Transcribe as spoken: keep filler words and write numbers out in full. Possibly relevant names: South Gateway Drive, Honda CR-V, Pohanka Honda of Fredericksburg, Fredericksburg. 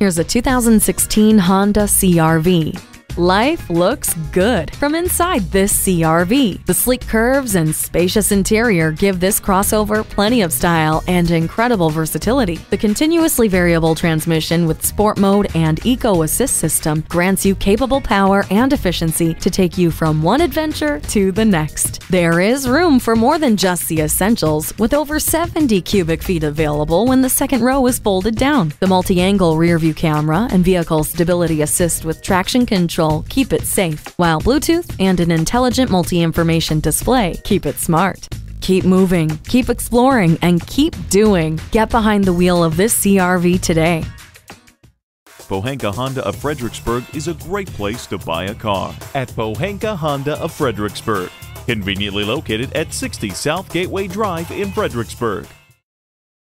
Here's a two thousand sixteen Honda C R V. Life looks good from inside this C R V. The sleek curves and spacious interior give this crossover plenty of style and incredible versatility. The continuously variable transmission with sport mode and eco assist system grants you capable power and efficiency to take you from one adventure to the next. There is room for more than just the essentials, with over seventy cubic feet available when the second row is folded down. The multi-angle rear view camera and vehicle stability assist with traction control keep it safe, while Bluetooth and an intelligent multi-information display keep it smart. Keep moving, keep exploring, and keep doing. Get behind the wheel of this C R V today. Pohanka Honda of Fredericksburg is a great place to buy a car. At Pohanka Honda of Fredericksburg. Conveniently located at sixty South Gateway Drive in Fredericksburg.